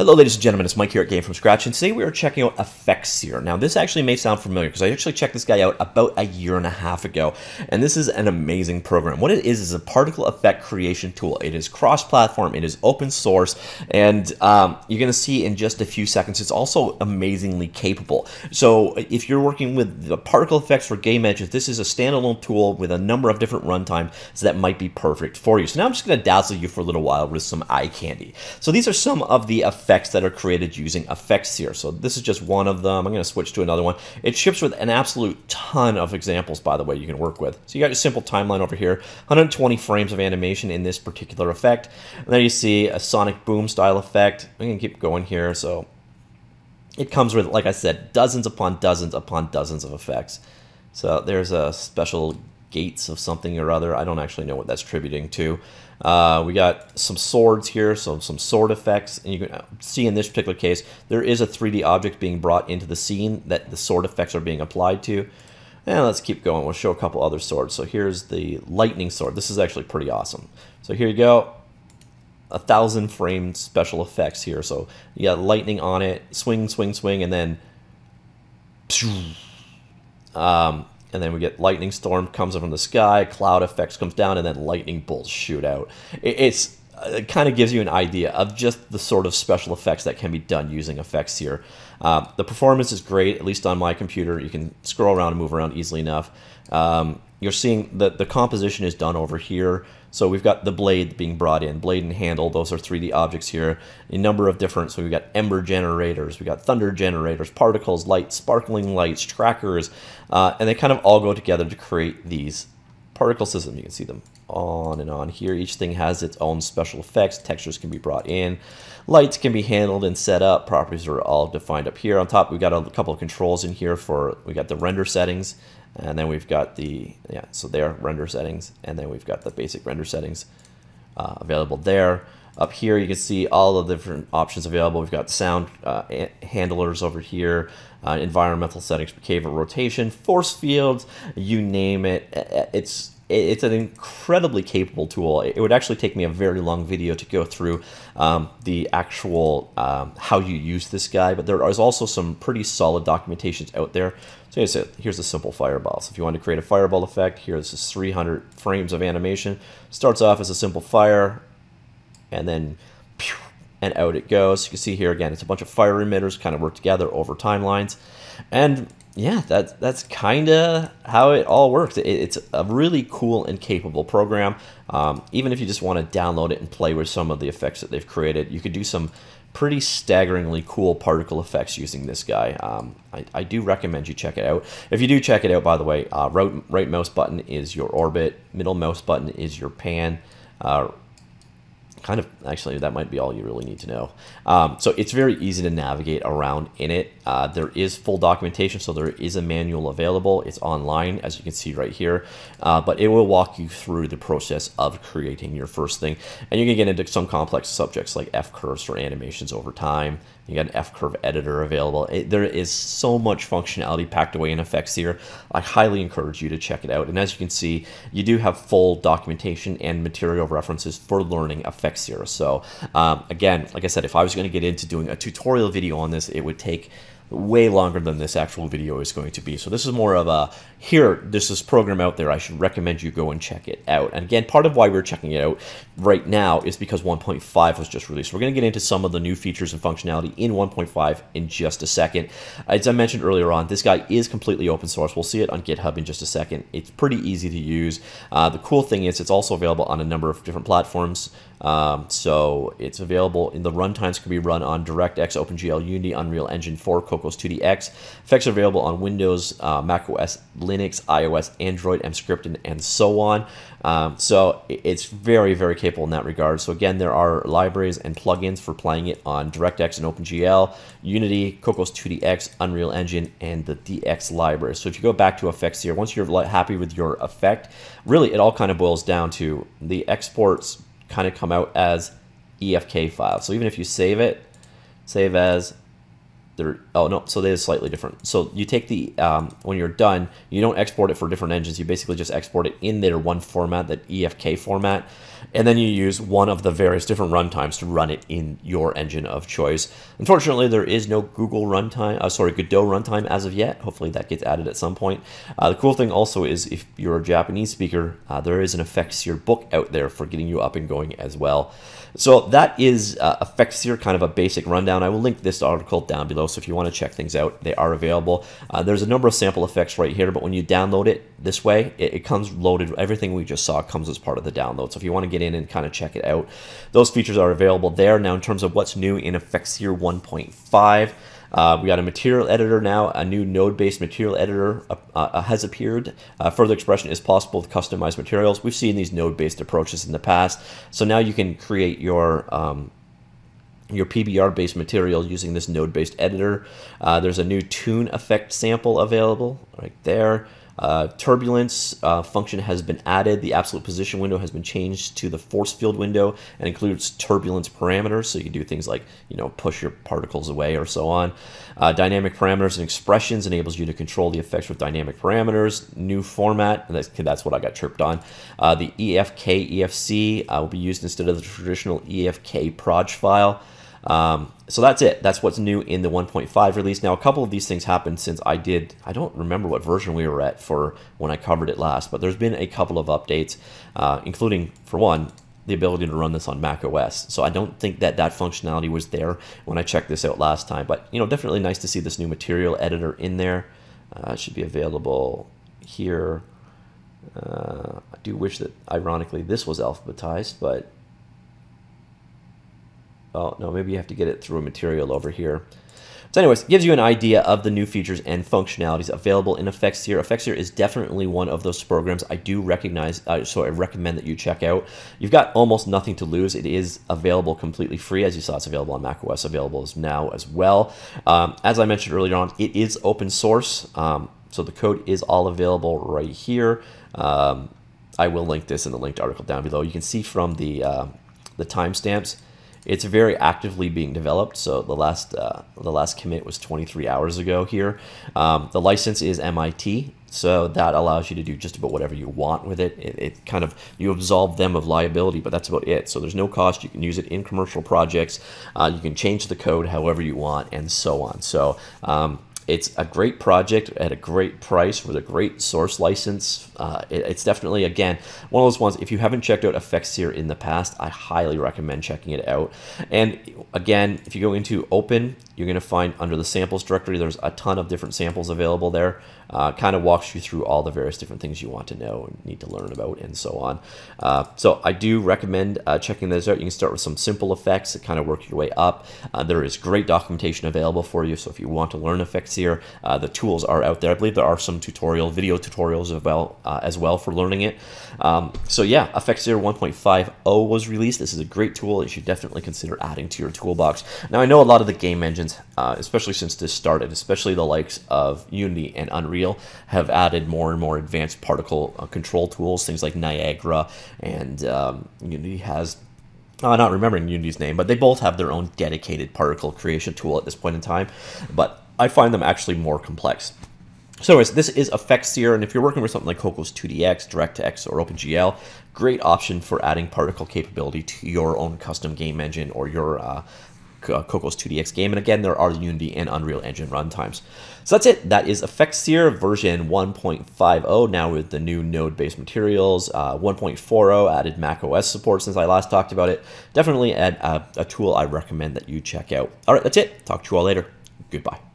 Hello ladies and gentlemen, it's Mike here at Game From Scratch, and today we are checking out Effekseer. Now this actually may sound familiar because I actually checked this guy out about a year and a half ago, and this is an amazing program. What it is a particle effect creation tool. It is cross-platform, it is open source, and you're going to see in just a few seconds it's also amazingly capable. So if you're working with the particle effects for game engines, this is a standalone tool with a number of different runtimes, so that might be perfect for you. So now I'm just going to dazzle you for a little while with some eye candy. So these are some of the effects that are created using Effekseer. So this is just one of them. I'm going to switch to another one. It ships with an absolute ton of examples, by the way, you can work with. So you got your simple timeline over here, 120 frames of animation in this particular effect. And then you see a sonic boom style effect. I'm going to keep going here. So it comes with, like I said, dozens upon dozens upon dozens of effects. So there's a special gates of something or other. I don't actually know what that's attributing to. We got some swords here, some sword effects, and you can see in this particular case there is a 3D object being brought into the scene that the sword effects are being applied to. And let's keep going. We'll show a couple other swords. So here's the lightning sword. This is actually pretty awesome. So here you go. 1,000 frame special effects here. So you got lightning on it, swing, swing, swing, and then and then we get lightning storm comes up from the sky, cloud effects comes down, and then lightning bolts shoot out. It kind of gives you an idea of just the sort of special effects that can be done using Effekseer. The performance is great, at least on my computer. You can scroll around and move around easily enough. You're seeing that the composition is done over here. So we've got the blade being brought in, blade and handle, those are 3D objects here. A number of different, so we've got ember generators, we've got thunder generators, particles, lights, sparkling lights, trackers, and they kind of all go together to create these particle systems. You can see them on and on here. Each thing has its own special effects, textures can be brought in, lights can be handled and set up, properties are all defined up here. On top we've got a couple of controls in here for, we got the render settings, and then we've got the, yeah, so there, render settings, and then we've got the basic render settings available there. Up here you can see all of the different options available. We've got sound handlers over here, environmental settings, behavior, rotation, force fields, you name it. It's an incredibly capable tool. It would actually take me a very long video to go through the actual how you use this guy, but there is also some pretty solid documentations out there. So here's a simple fireball. So if you want to create a fireball effect, here's this 300 frames of animation. Starts off as a simple fire, and then pew, and out it goes. You can see here again, it's a bunch of fire emitters kind of work together over timelines. And yeah, that's kind of how it all works. It's a really cool and capable program. Even if you just want to download it and play with some of the effects that they've created, you could do some pretty staggeringly cool particle effects using this guy. I do recommend you check it out. If you do check it out, by the way, right mouse button is your orbit, middle mouse button is your pan. Kind of actually that might be all you really need to know. So it's very easy to navigate around in it. There is full documentation, so there is a manual available. It's online, as you can see right here, but it will walk you through the process of creating your first thing, and you can get into some complex subjects like F-curves for animations over time. You got an F-curve editor available. There is so much functionality packed away in Effekseer. I highly encourage you to check it out, and as you can see, you do have full documentation and material references for learning Effekseer. So again, like I said, if I was going to get into doing a tutorial video on this, it would take way longer than this actual video is going to be. So this is more of a, here, there's this program out there, I should recommend you go and check it out. And again, part of why we're checking it out right now is because 1.5 was just released. We're going to get into some of the new features and functionality in 1.5 in just a second. As I mentioned earlier on, this guy is completely open source. We'll see it on GitHub in just a second. It's pretty easy to use. The cool thing is it's also available on a number of different platforms. So it's available in the runtimes can be run on DirectX, OpenGL, Unity, Unreal Engine 4, Cocos 2DX. Effects are available on Windows, Mac OS, Linux, iOS, Android, Emscripten, and so on. So it's very, very capable in that regard. So again, there are libraries and plugins for playing it on DirectX and OpenGL, Unity, Cocos 2DX, Unreal Engine, and the DX library. So if you go back to Effekseer here, once you're happy with your effect, really it all kind of boils down to the exports kind of come out as EFK files. So even if you save it, save as They're, oh no, so they are slightly different. So you take the, when you're done, you don't export it for different engines. You basically just export it in their one format, that EFK format, and then you use one of the various different runtimes to run it in your engine of choice. Unfortunately, there is no Google runtime, Godot runtime as of yet. Hopefully that gets added at some point. The cool thing also is if you're a Japanese speaker, there is an Effekseer book out there for getting you up and going as well. So that is Effekseer, kind of a basic rundown. I will link this article down below, so if you want to check things out, they are available. There's a number of sample effects right here, but when you download it this way, it comes loaded. Everything we just saw comes as part of the download. So if you want to get in and kind of check it out, those features are available there. Now, in terms of what's new in Effekseer 1.5, we got a material editor now. A new node-based material editor has appeared. Further expression is possible with customized materials. We've seen these node-based approaches in the past. So now you can create your PBR-based material using this node-based editor. There's a new tune effect sample available right there. Turbulence function has been added. The absolute position window has been changed to the force field window and includes turbulence parameters. So you can do things like, you know, push your particles away or so on. Dynamic parameters and expressions enables you to control the effects with dynamic parameters. New format, and that's what I got tripped on. The EFK, EFC will be used instead of the traditional EFK proj file. So that's it. That's what's new in the 1.5 release. Now, a couple of these things happened since I don't remember what version we were at for when I covered it last, but there's been a couple of updates, including, for one, the ability to run this on Mac OS. So I don't think that that functionality was there when I checked this out last time, but, you know, definitely nice to see this new material editor in there. It should be available here. I do wish that, ironically, this was alphabetized, but... Oh, no, maybe you have to get it through a material over here. So anyways, gives you an idea of the new features and functionalities available in Effekseer. Effekseer is definitely one of those programs I do recognize, so I recommend that you check out. You've got almost nothing to lose. It is available completely free. As you saw, it's available on Mac OS, available now as well. As I mentioned earlier on, it is open source, so the code is all available right here. I will link this in the linked article down below. You can see from the timestamps, it's very actively being developed, so the last commit was 23 hours ago here. The license is MIT, so that allows you to do just about whatever you want with it. It kind of, you absolve them of liability, but that's about it. So there's no cost. You can use it in commercial projects. You can change the code however you want and so on. So it's a great project at a great price with a great source license. It's definitely, again, one of those ones, if you haven't checked out Effekseer in the past, I highly recommend checking it out. And again, if you go into Open, you're going to find under the samples directory, there's a ton of different samples available there. Kind of walks you through all the various different things you want to know and need to learn about and so on. So I do recommend checking those out. You can start with some simple effects and kind of work your way up. There is great documentation available for you. So if you want to learn Effekseer, the tools are out there. I believe there are some video tutorials as well for learning it. So yeah, Effekseer 1.50 was released. This is a great tool that you should definitely consider adding to your toolbox. Now, I know a lot of the game engines, especially since this started, especially the likes of Unity and Unreal, have added more and more advanced particle control tools, things like Niagara, and Unity has... I'm not remembering Unity's name, but they both have their own dedicated particle creation tool at this point in time. But I find them actually more complex. So anyways, this is Effekseer, and if you're working with something like Cocos 2DX, DirectX, or OpenGL, great option for adding particle capability to your own custom game engine or your Cocos 2DX game. And again, there are Unity and Unreal Engine runtimes. So that's it. That is Effekseer version 1.50, now with the new node-based materials. 1.40 added Mac OS support since I last talked about it. Definitely a tool I recommend that you check out. All right, that's it. Talk to you all later. Goodbye.